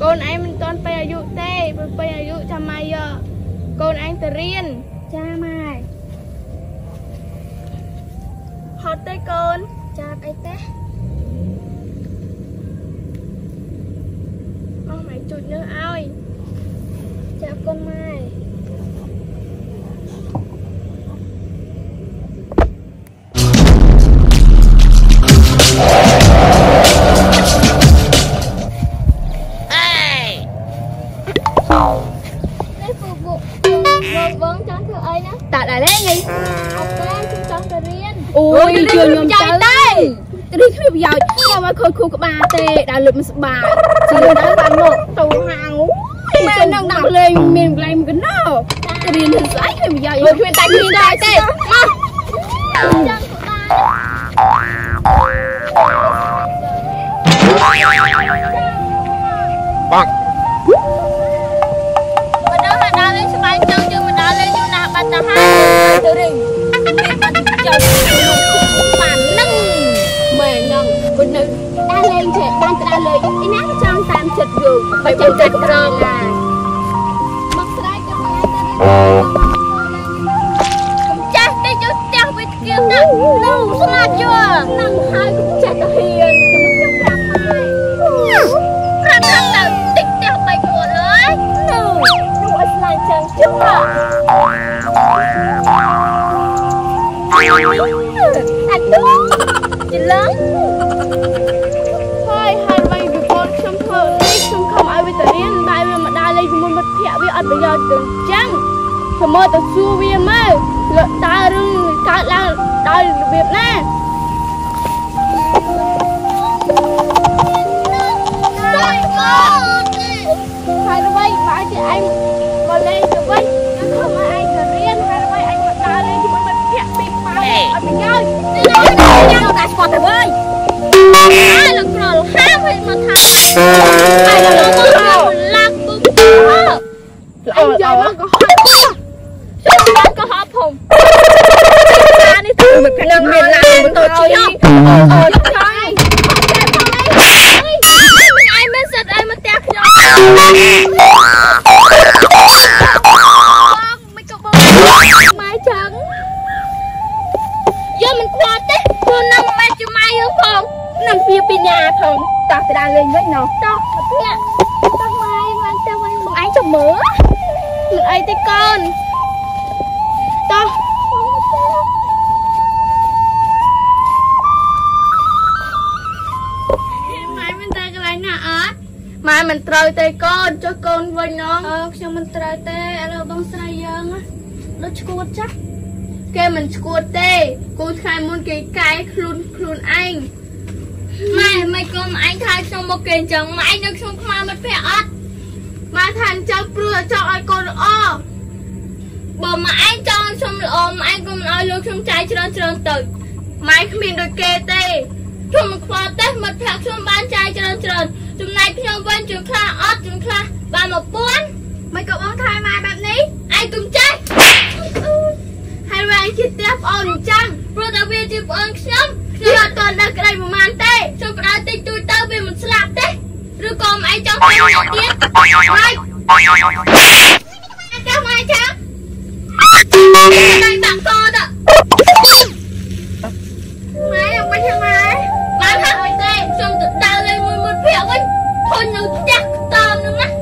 Con em mình con phải ở tê, phải ở dụ cha mày giờ. Con anh tự riêng cha mày. Hót tới con, cha ai té. Mong mày chụt nữa ai. Cha con mày. Ôi đi chơi nhom chơi đây, đi chơi bây giờ, nhưng mà khơi khu có ba tê, đã lụm bà, chỉ đã làm một tàu hàng, mẹ nông nặng lên mình làm cái nào, đi lên dãi chơi bây giờ, rồi chuyện tay đi đây tê, băng. Mình đó là đá lên sân bay chân, nhưng mình đá lên như nào bạn ta hai, tự đi. Bạn nâng mẹ nâng phụ nữ đang lên trẻ đang ra lời cái nát trong tam chật dù phải chật chật rồi là mặc trái cho mẹ ta chắc cái chút chắc với kia nâng nâng sao là chưa nâng hai cũng chặt cái hiền thì mình chụp làm mai răng răng đầu tích theo bài của lưới nâng nâng ở lại chẳng chung à anh đúng chị lớn thôi hai mày vì con xong thôi xong không ai biết tới nên bài mà đa lên một vật thiện với anh bây giờ đừng chăng thầm mơ tao xua vi mơ lợi ta rừng ta là đòi việc nè hai đứa bay mà chị anh còn lên đứa bay không ai anh cả riêng hai đứa bay anh mà đa lên một vật thiện bị bài anh bây giờ con thằng ơi, ai là con hát hay mà thằng, ai là con hát là con hát, anh giờ nó có hát không, chứ nó có hát không, ta đi từ một cái lần mình làm mình tổ chức không, lúc đó anh, ai mới giật ai mới tẹt nhau, con mấy cậu bông mai trắng, giờ mình qua tết. Nằm mẹ cho mày không không nằm phía bên nhà không tao sẽ đang lên với nó tao mẹ tao mai mà tao ăn một ánh trong mớ một ấy tới con tao mai mình tới cái này nè ớt mai mình trôi tới con cho con với nó xong mình trôi tới alo bông sài dương á nó chua chắc kê mình chua tê cô khai muốn cái luôn luôn anh mày mày con anh khai xong một cái chẳng mà anh được xong mà mất phải ớt mà thằng cháu bừa cho ai con o bỏ mà anh cho xong rồi mà anh cũng nói luôn xong trái trơn trơn tự mày không biết được kê tê trong một pha tết mất thật xong bán trái trơn trơn trong này trong bên trường kha ớt trường kha và một bốn mày cậu ông khai mai bạn ní anh cũng chết hai bạn chỉ tiếp ổn chăng rồi ta về tiếp ổn chăng rồi toàn đặt cái này mà mang tay xong rồi ta tích tụi tao về một slap đấy rồi còn anh cho thêm một tiếng mày anh cho mày chăng mày tặng con đó mày làm cái thằng mày bán hàng mày tê xong tụi tao lên một phiếu ấy thôi nhớ chắc tao nữa nè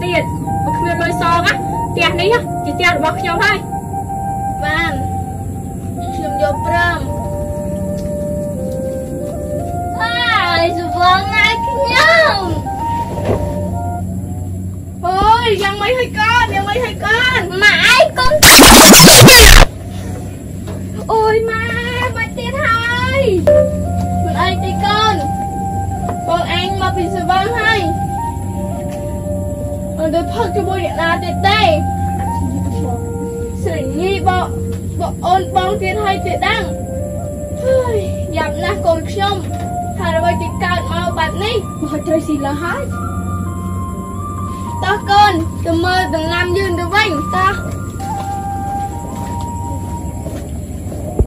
tiền, một người lôi xo á, tiền đấy á, chỉ tiền bọc nhau thôi. Hãy subscribe cho kênh Ghiền Mì Gõ để không bỏ lỡ những video hấp dẫn.